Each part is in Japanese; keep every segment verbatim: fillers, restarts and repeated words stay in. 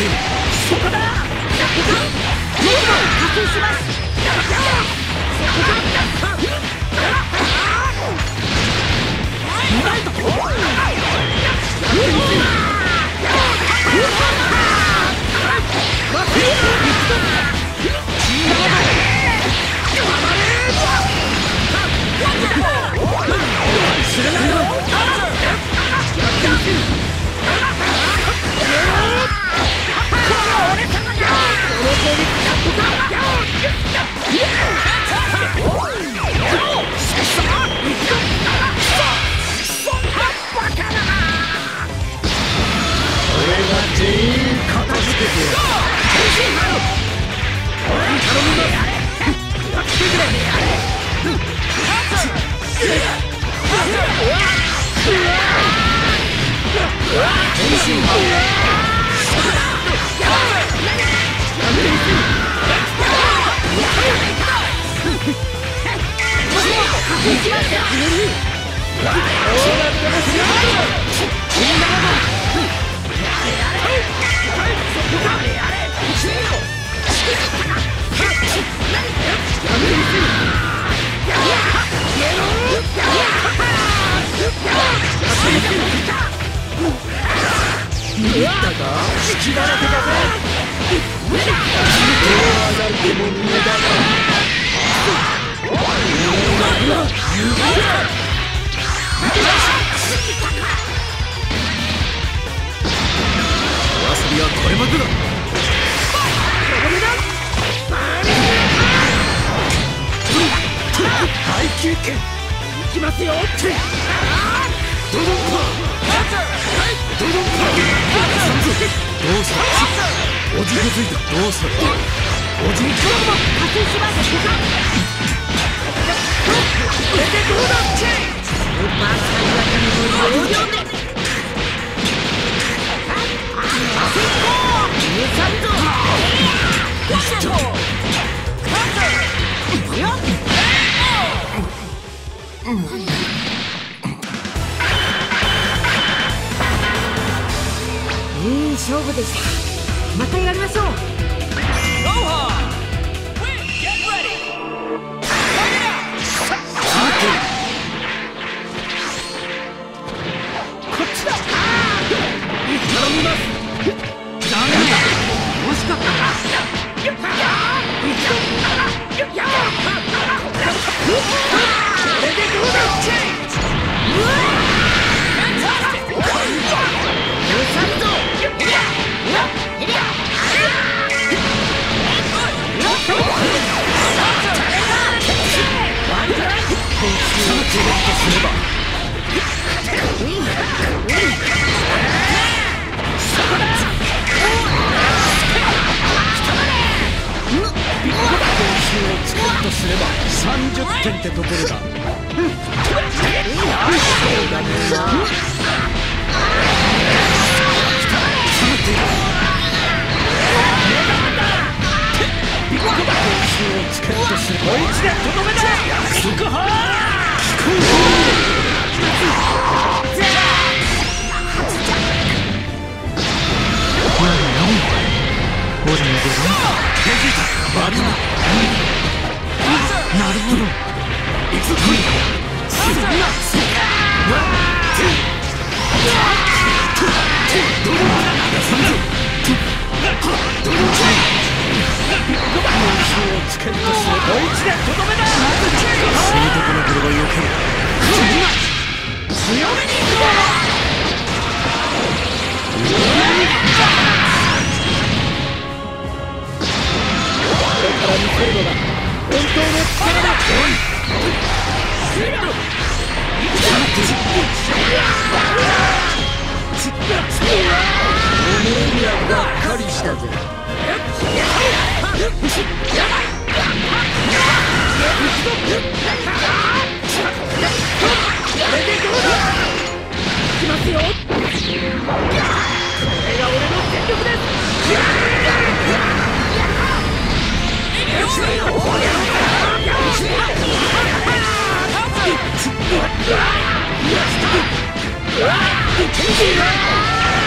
うわ！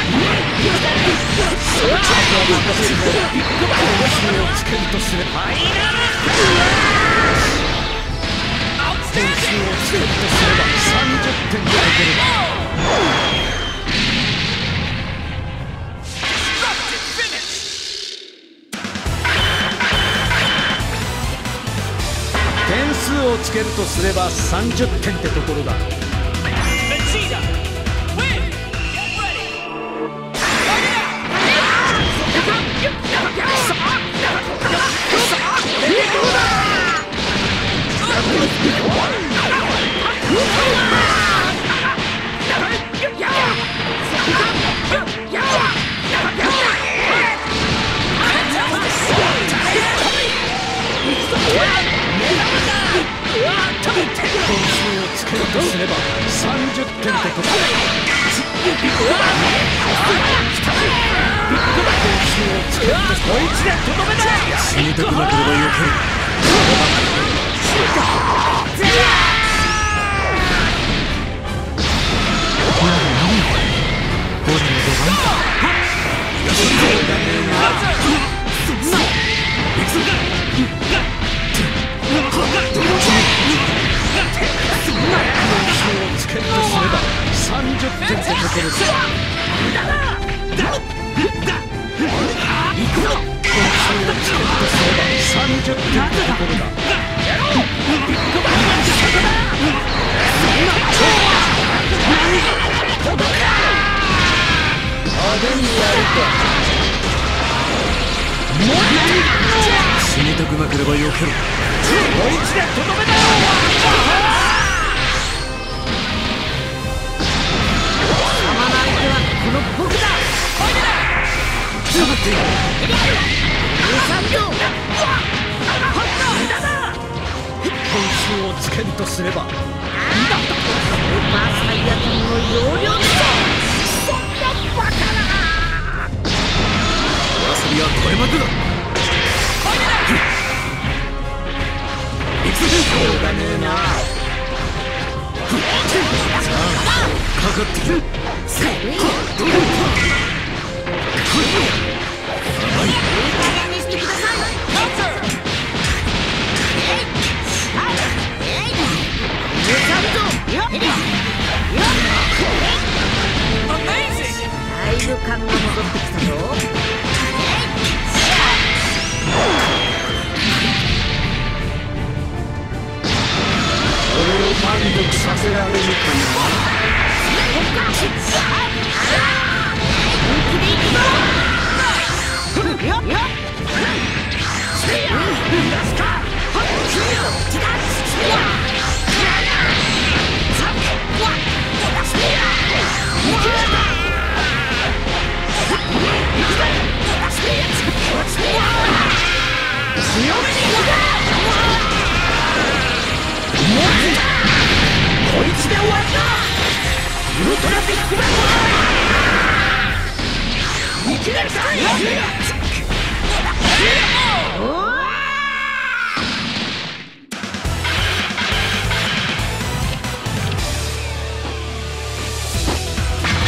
点数をつけるとすればさんじゅってんってところだ。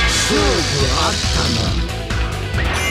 勝負あったな。